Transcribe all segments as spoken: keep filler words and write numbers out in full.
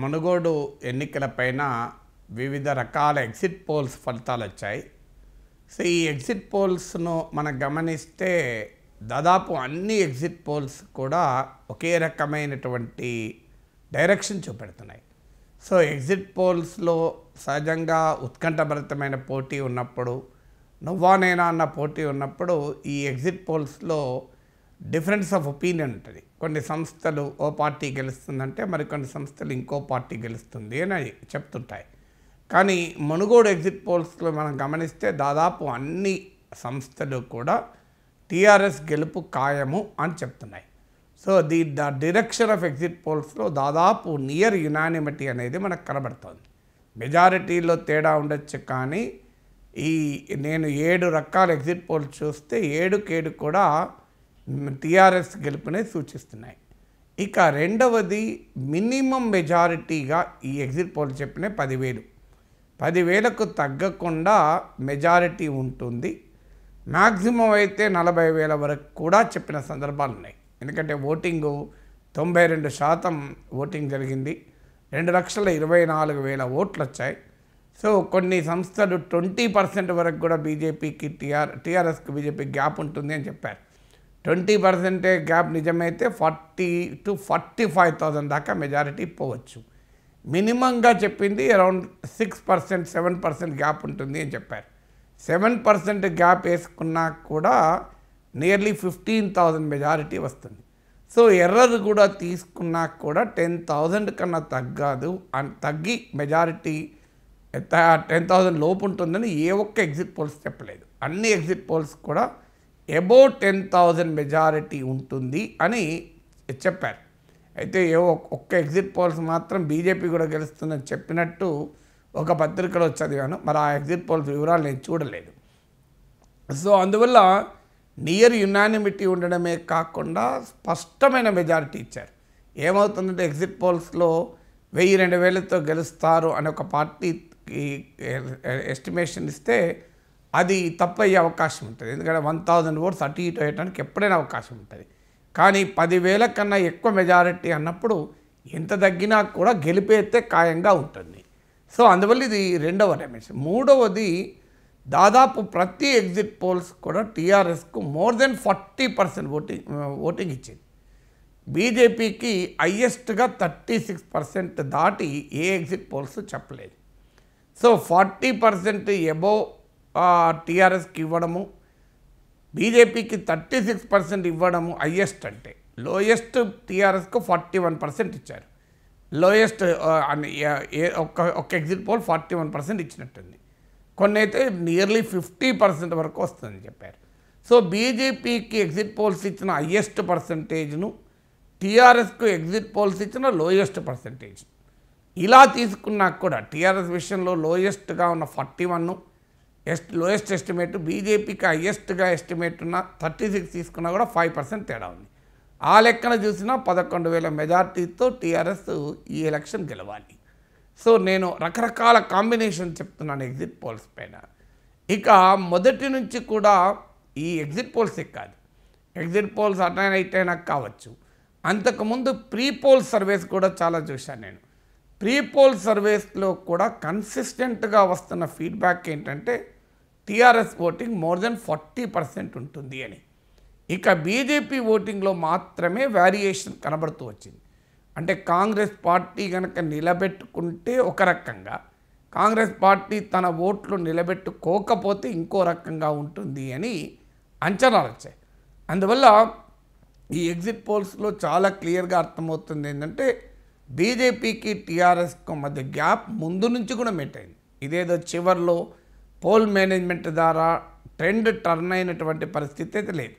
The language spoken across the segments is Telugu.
మునుగోడు ఎన్నికలపైన వివిధ రకాల ఎగ్జిట్ పోల్స్ ఫలితాలు వచ్చాయి. సో ఈ ఎగ్జిట్ పోల్స్ను మనం గమనిస్తే దాదాపు అన్ని ఎగ్జిట్ పోల్స్ కూడా ఒకే రకమైనటువంటి డైరెక్షన్ చూపెడుతున్నాయి. సో ఎగ్జిట్ పోల్స్లో సహజంగా ఉత్కంఠభరితమైన పోటీ ఉన్నప్పుడు, నువ్వా నేనా అన్న పోటీ ఉన్నప్పుడు, ఈ ఎగ్జిట్ పోల్స్లో డిఫరెన్స్ ఆఫ్ ఒపీనియన్ ఉంటుంది. కొన్ని సంస్థలు ఓ పార్టీ గెలుస్తుందంటే మరికొన్ని సంస్థలు ఇంకో పార్టీ గెలుస్తుంది అని చెప్తుంటాయి. కానీ మునుగోడు ఎగ్జిట్ పోల్స్లో మనం గమనిస్తే దాదాపు అన్ని సంస్థలు కూడా టీఆర్ఎస్ గెలుపు ఖాయము అని చెప్తున్నాయి. So the the direction of exit పోల్స్లో దాదాపు నియర్ యునానిమిటీ అనేది మనకు కనబడుతోంది. మెజారిటీలో తేడా ఉండొచ్చు, కానీ ఈ నేను ఏడు రకాల ఎగ్జిట్ పోల్స్ చూస్తే ఏడుకేడు కూడా టీఆర్ఎస్ గెలుపునే సూచిస్తున్నాయి. ఇక రెండవది మినిమం మెజారిటీగా ఈ ఎగ్జిట్ పోల్ చెప్పిన పదివేలు పదివేలకు తగ్గకుండా మెజారిటీ ఉంటుంది. మ్యాక్సిమం అయితే నలభై వేల వరకు కూడా చెప్పిన సందర్భాలు ఉన్నాయి. ఎందుకంటే ఓటింగు తొంభై రెండు శాతం ఓటింగ్ జరిగింది, రెండు లక్షల ఇరవై నాలుగు వేల ఓట్లు వచ్చాయి. సో కొన్ని సంస్థలు ట్వంటీ పర్సెంట్ వరకు కూడా బీజేపీకి టీఆర్ టీఆర్ఎస్కి బీజేపీ గ్యాప్ ఉంటుంది అని చెప్పారు. ట్వంటీ పర్సెంటే గ్యాప్ నిజమైతే forty to forty five thousand దాకా మెజారిటీ పోవచ్చు. మినిమంగా చెప్పింది around six percent seven percent gap ఉంటుంది అని చెప్పారు. సెవెన్ పర్సెంట్ గ్యాప్ వేసుకున్నా కూడా నియర్లీ ఫిఫ్టీన్ థౌజండ్ మెజారిటీ వస్తుంది. సో ఎర్రర్ కూడా తీసుకున్నా కూడా టెన్ థౌజండ్ కన్నా తగ్గదు అని తగ్గి మెజారిటీ టెన్ థౌజండ్ లోపు ఉంటుందని ఏ ఒక్క ఎగ్జిట్ పోల్స్ చెప్పలేదు. అన్ని ఎగ్జిట్ పోల్స్ కూడా అబౌ టెన్ థౌజండ్ మెజారిటీ ఉంటుంది అని చెప్పారు. అయితే ఏవో ఒక్క ఎగ్జిట్ పోల్స్ మాత్రం బీజేపీ కూడా గెలుస్తుందని చెప్పినట్టు ఒక పత్రికలో చదివాను. మరి ఆ ఎగ్జిట్ పోల్స్ వివరాలు నేను చూడలేదు. సో అందువల్ల నియర్ యునానిమిటీ ఉండడమే కాకుండా స్పష్టమైన మెజారిటీ ఇచ్చారు. ఏమవుతుందంటే ఎగ్జిట్ పోల్స్లో వెయ్యి రెండు వేలతో గెలుస్తారు అని ఒక పార్టీకి ఎస్టిమేషన్ ఇస్తే అది తప్పయ్యే అవకాశం ఉంటుంది. ఎందుకంటే వన్ థౌజండ్ ఓట్స్ అటు ఇటు వేయడానికి ఎప్పుడైనా అవకాశం ఉంటుంది. కానీ పదివేల కన్నా ఎక్కువ మెజారిటీ అన్నప్పుడు ఎంత తగ్గినా కూడా గెలిపేస్తే ఖాయంగా ఉంటుంది. సో అందువల్ల ఇది రెండవ డైమెన్షన్. మూడవది, దాదాపు ప్రతి ఎగ్జిట్ పోల్స్ కూడా టీఆర్ఎస్కు more than forty percent voting voting ఇచ్చింది. బీజేపీకి హయ్యెస్ట్గా థర్టీ సిక్స్ పర్సెంట్ దాటి ఏ ఎగ్జిట్ పోల్స్ చెప్పలేదు. సో ఫార్టీ పర్సెంట్ ఎబోవ్ టీఆర్ఎస్కి ఇవ్వడము, బీజేపీకి థర్టీ సిక్స్ పర్సెంట్ ఇవ్వడము హయ్యెస్ట్. అంటే లోయెస్ట్ టీఆర్ఎస్కు ఫార్టీ వన్ పర్సెంట్ ఇచ్చారు. లోయెస్ట్ ఒక్క ఒక్క exit poll forty one percent ఇచ్చినట్టుంది. కొన్ని అయితే నియర్లీ ఫిఫ్టీ పర్సెంట్ వరకు వస్తుందని చెప్పారు. సో బీజేపీకి ఎగ్జిట్ పోల్స్ ఇచ్చిన హయ్యెస్ట్ పర్సెంటేజ్ను, టీఆర్ఎస్కు ఎగ్జిట్ పోల్స్ ఇచ్చిన లోయెస్ట్ పర్సెంటేజ్. ఇలా తీసుకున్నా కూడా టీఆర్ఎస్ విషయంలో లోయెస్ట్గా ఉన్న ఫార్టీ వన్ను ఎస్ట్ లోయెస్ట్ ఎస్టిమేట్, బీజేపీకి హయ్యెస్ట్గా ఎస్టిమేట్ ఉన్న థర్టీ సిక్స్ తీసుకున్నా కూడా ఫైవ్ పర్సెంట్ తేడా ఉంది. ఆ లెక్కన చూసినా పదకొండు వేల మెజార్టీతో టీఆర్ఎస్ ఈ ఎలక్షన్ గెలవాలి. సో నేను రకరకాల కాంబినేషన్ చెప్తున్నాను ఎగ్జిట్ పోల్స్ పైన. ఇక మొదటి నుంచి కూడా ఈ ఎగ్జిట్ పోల్సే కాదు, ఎగ్జిట్ పోల్స్ అటైనా ఇటైనా కావచ్చు. అంతకుముందు ప్రీ పోల్ సర్వేస్ కూడా చాలా చూశాను నేను. ప్రీ పోల్ సర్వేస్లో కూడా కన్సిస్టెంట్గా వస్తున్న ఫీడ్బ్యాక్ ఏంటంటే TRS voting more than forty percent ఉంటుంది అని. ఇక బీజేపీ ఓటింగ్లో మాత్రమే వేరియేషన్ కనబడుతూ వచ్చింది. అంటే కాంగ్రెస్ పార్టీ కనుక నిలబెట్టుకుంటే ఒక రకంగా, కాంగ్రెస్ పార్టీ తన ఓట్లు నిలబెట్టుకోకపోతే ఇంకో రకంగా ఉంటుంది అని అంచనాలు వచ్చాయి. అందువల్ల ఈ ఎగ్జిట్ పోల్స్లో చాలా క్లియర్గా అర్థమవుతుంది ఏంటంటే బీజేపీకి టీఆర్ఎస్కు మధ్య గ్యాప్ ముందు నుంచి కూడా మెయింటైన్. ఇదేదో చివరిలో పోల్ మేనేజ్మెంట్ ద్వారా ట్రెండ్ టర్న్ అయినటువంటి పరిస్థితి అయితే లేదు.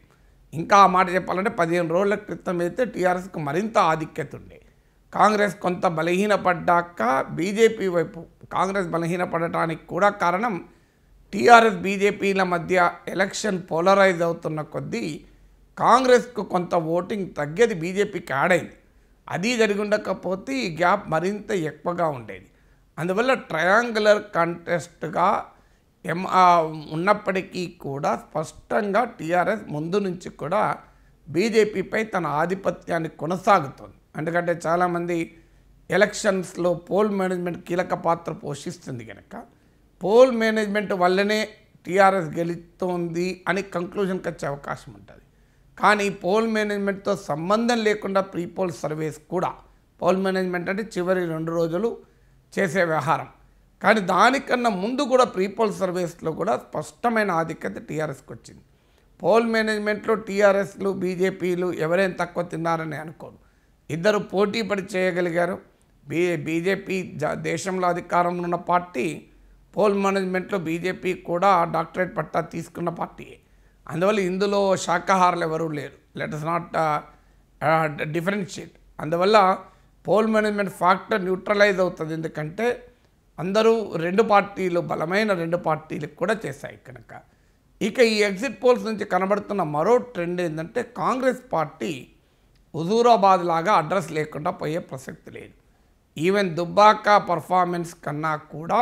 ఇంకా ఆ మాట చెప్పాలంటే పదిహేను రోజుల క్రితం అయితే టీఆర్ఎస్కు మరింత ఆధిక్యత ఉండే. కాంగ్రెస్ కొంత బలహీనపడ్డాక బీజేపీ వైపు, కాంగ్రెస్ బలహీనపడటానికి కూడా కారణం టీఆర్ఎస్ బీజేపీల మధ్య ఎలక్షన్ పోలరైజ్ అవుతున్న కొద్దీ కాంగ్రెస్కు కొంత ఓటింగ్ తగ్గేది బీజేపీకి యాడ్ అయింది. అది జరిగి ఉండకపోతే ఈ గ్యాప్ మరింత ఎక్కువగా ఉండేది. అందువల్ల ట్రయాంగులర్ కంటెస్ట్గా ఎం ఉన్నప్పటికీ కూడా స్పష్టంగా టీఆర్ఎస్ ముందు నుంచి కూడా బీజేపీపై తన ఆధిపత్యాన్ని కొనసాగుతుంది. ఎందుకంటే చాలామంది ఎలక్షన్స్లో పోల్ మేనేజ్మెంట్ కీలక పాత్ర పోషిస్తుంది కనుక పోల్ మేనేజ్మెంట్ వల్లనే టీఆర్ఎస్ గెలుస్తోంది అని కంక్లూజన్కి వచ్చే అవకాశం ఉంటుంది. కానీ పోల్ మేనేజ్మెంట్తో సంబంధం లేకుండా ప్రీ పోల్ సర్వేస్ కూడా, పోల్ మేనేజ్మెంట్ అంటే చివరి రెండు రోజులు చేసే వ్యవహారం, కానీ దానికన్నా ముందు కూడా ప్రీ పోల్ సర్వేస్లో కూడా స్పష్టమైన ఆధిక్యత టీఆర్ఎస్కి వచ్చింది. పోల్ మేనేజ్మెంట్లో టీఆర్ఎస్లు బీజేపీలు ఎవరైనా తక్కువ తిన్నారని అనుకోరు, ఇద్దరు పోటీ పడి చేయగలిగారు. బీ బీజేపీ దేశంలో అధికారంలో ఉన్న పార్టీ, పోల్ మేనేజ్మెంట్లో బీజేపీ కూడా డాక్టరేట్ పట్టా తీసుకున్న పార్టీయే. అందువల్ల ఇందులో శాఖాహారులు ఎవరూ లేరు, లెట్ అస్ నాట్ డిఫరెన్షియేట్. అందువల్ల పోల్ మేనేజ్మెంట్ ఫ్యాక్టర్ న్యూట్రలైజ్ అవుతుంది, ఎందుకంటే అందరూ రెండు పార్టీలు, బలమైన రెండు పార్టీలు కూడా చేశాయి కనుక. ఇక ఈ ఎగ్జిట్ పోల్స్ నుంచి కనబడుతున్న మరో ట్రెండ్ ఏంటంటే, కాంగ్రెస్ పార్టీ హుజూరాబాద్ లాగా అడ్రస్ లేకుండా పోయే ప్రసక్తి లేదు. ఈవెన్ దుబ్బాక పర్ఫార్మెన్స్ కన్నా కూడా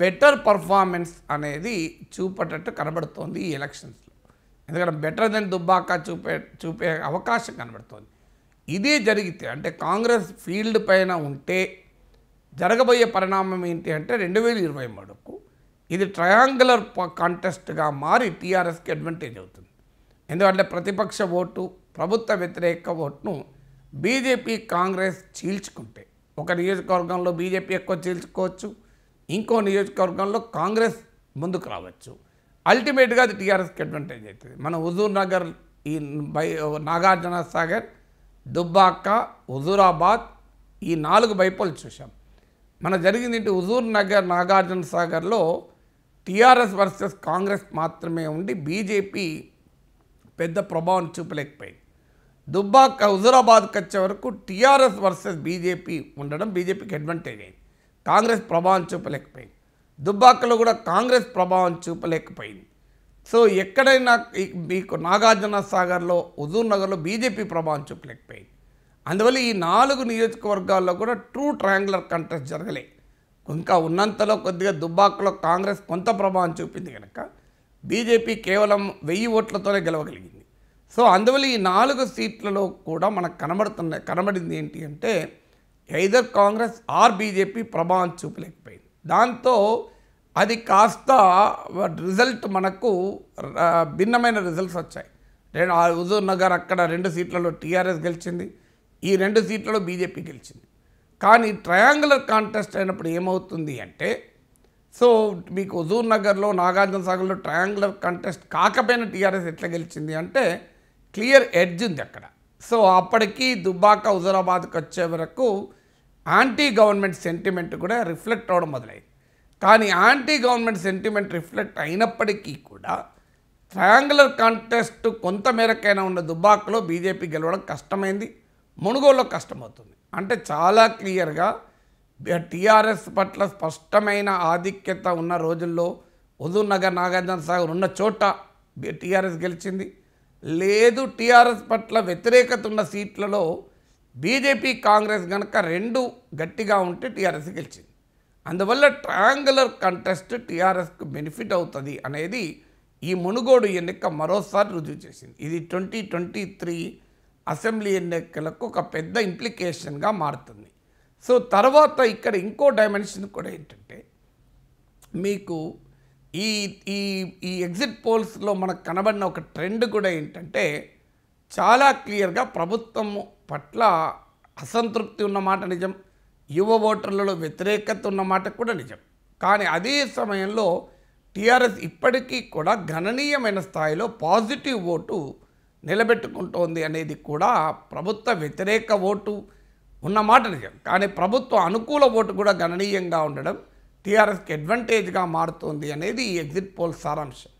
బెటర్ పర్ఫార్మెన్స్ అనేది చూపేటట్టు కనబడుతోంది ఈ ఎలక్షన్స్లో. ఎందుకంటే బెటర్ దెన్ దుబ్బాక చూపే చూపే అవకాశం కనబడుతోంది. ఇదే జరిగితే, అంటే కాంగ్రెస్ ఫీల్డ్ పైన ఉంటే జరగబోయే పరిణామం ఏంటి అంటే, రెండు వేల ఇరవై మూడుకు ఇది ట్రయాంగులర్ కాంటెస్ట్గా మారి టీఆర్ఎస్కి అడ్వాంటేజ్ అవుతుంది. ఎందుకంటే ప్రతిపక్ష ఓటు, ప్రభుత్వ వ్యతిరేక ఓటును బీజేపీ కాంగ్రెస్ చీల్చుకుంటే, ఒక నియోజకవర్గంలో బీజేపీ ఎక్కువ చీల్చుకోవచ్చు, ఇంకో నియోజకవర్గంలో కాంగ్రెస్ ముందుకు రావచ్చు. అల్టిమేట్గా అది టీఆర్ఎస్కి అడ్వాంటేజ్ అవుతుంది. మన హుజూర్ నగర్, ఈ బై నాగార్జున సాగర్, దుబ్బాక, హుజూరాబాద్, ఈ నాలుగు బైపోలు చూసాం. మన జరిగింది ఏంటి, హుజూర్ నగర్, నాగార్జున సాగర్లో టీఆర్ఎస్ వర్సెస్ కాంగ్రెస్ మాత్రమే ఉండి బీజేపీ పెద్ద ప్రభావం చూపలేకపోయింది. దుబ్బాక, హుజూరాబాద్కి వచ్చే వరకు టీఆర్ఎస్ వర్సెస్ బీజేపీ ఉండడం బీజేపీకి అడ్వాంటేజ్ అయింది, కాంగ్రెస్ ప్రభావం చూపలేకపోయింది. దుబ్బాకలో కూడా కాంగ్రెస్ ప్రభావం చూపలేకపోయింది. సో ఎక్కడైనా మీకు నాగార్జున సాగర్లో, హుజూర్ నగర్లో బీజేపీ ప్రభావం చూపలేకపోయింది. అందువల్ల ఈ నాలుగు నియోజకవర్గాల్లో కూడా ట్రూ ట్రయాంగులర్ కంటెస్ట్ జరగలే. ఇంకా ఉన్నంతలో కొద్దిగా దుబ్బాకలో కాంగ్రెస్ కొంత ప్రభావం చూపింది కనుక బీజేపీ కేవలం వెయ్యి ఓట్లతోనే గెలవగలిగింది. సో అందువల్ల ఈ నాలుగు సీట్లలో కూడా మనకు కనబడుతున్న కనబడింది ఏంటి అంటే, ఐదర్ కాంగ్రెస్ ఆర్ బీజేపీ ప్రభావం చూపలేకపోయింది. దాంతో అది కాస్త రిజల్ట్ మనకు భిన్నమైన రిజల్ట్స్ వచ్చాయి. రెండు హుజూర్ నగర్ అక్కడ రెండు సీట్లలో టీఆర్ఎస్ గెలిచింది, ఈ రెండు సీట్లలో బీజేపీ గెలిచింది. కానీ ట్రయాంగులర్ కాంటెస్ట్ అయినప్పుడు ఏమవుతుంది అంటే, సో మీకు హుజూర్ నగర్లో, నాగార్జున సాగర్లో ట్రయాంగులర్ కాంటెస్ట్ కాకపోయినా టీఆర్ఎస్ ఎట్లా గెలిచింది అంటే క్లియర్ ఎడ్జ్ ఉంది అక్కడ. సో అప్పటికి దుబ్బాక, హుజూరాబాద్కి వచ్చే వరకు యాంటీ గవర్నమెంట్ సెంటిమెంట్ కూడా రిఫ్లెక్ట్ అవ్వడం మొదలైంది. కానీ యాంటీ గవర్నమెంట్ సెంటిమెంట్ రిఫ్లెక్ట్ అయినప్పటికీ కూడా ట్రయాంగులర్ కాంటెస్ట్ కొంత మేరకైనా ఉన్న దుబ్బాకలో బీజేపీ గెలవడం కష్టమైంది, మునుగోడులో కష్టమవుతుంది. అంటే చాలా క్లియర్గా టీఆర్ఎస్ పట్ల స్పష్టమైన ఆధిక్యత ఉన్న రోజుల్లో హుజూర్ నగర్, నాగార్జున సాగర్ ఉన్న చోట టీఆర్ఎస్ గెలిచింది. లేదు టీఆర్ఎస్ పట్ల వ్యతిరేకత ఉన్న సీట్లలో బీజేపీ కాంగ్రెస్ కనుక రెండు గట్టిగా ఉంటే టీఆర్ఎస్ గెలిచింది. అందువల్ల ట్రయాంగులర్ కంటెస్ట్ టీఆర్ఎస్కు బెనిఫిట్ అవుతుంది అనేది ఈ మునుగోడు ఎన్నిక మరోసారి రుజువు చేసింది. ఇది ట్వంటీ ట్వంటీ త్రీ అసెంబ్లీ ఎన్నికలకు ఒక పెద్ద ఇంప్లికేషన్గా మారుతుంది. సో తర్వాత ఇక్కడ ఇంకో డైమెన్షన్ కూడా ఏంటంటే, మీకు ఈ ఈ ఈ ఎగ్జిట్ పోల్స్లో మనకు కనబడిన ఒక ట్రెండ్ కూడా ఏంటంటే, చాలా క్లియర్గా ప్రభుత్వం పట్ల అసంతృప్తి ఉన్నమాట నిజం, యువ ఓటర్లలో వ్యతిరేకత ఉన్నమాట కూడా నిజం. కానీ అదే సమయంలో టీఆర్ఎస్ ఇప్పటికీ కూడా గణనీయమైన స్థాయిలో పాజిటివ్ ఓటు నిలబెట్టుకుంటోంది అనేది కూడా, ప్రభుత్వ వ్యతిరేక ఓటు ఉన్నమాట నిజం, కానీ ప్రభుత్వ అనుకూల ఓటు కూడా గణనీయంగా ఉండడం టీఆర్ఎస్కి అడ్వాంటేజ్గా మారుతుంది అనేది ఈ ఎగ్జిట్ పోల్ సారాంశం.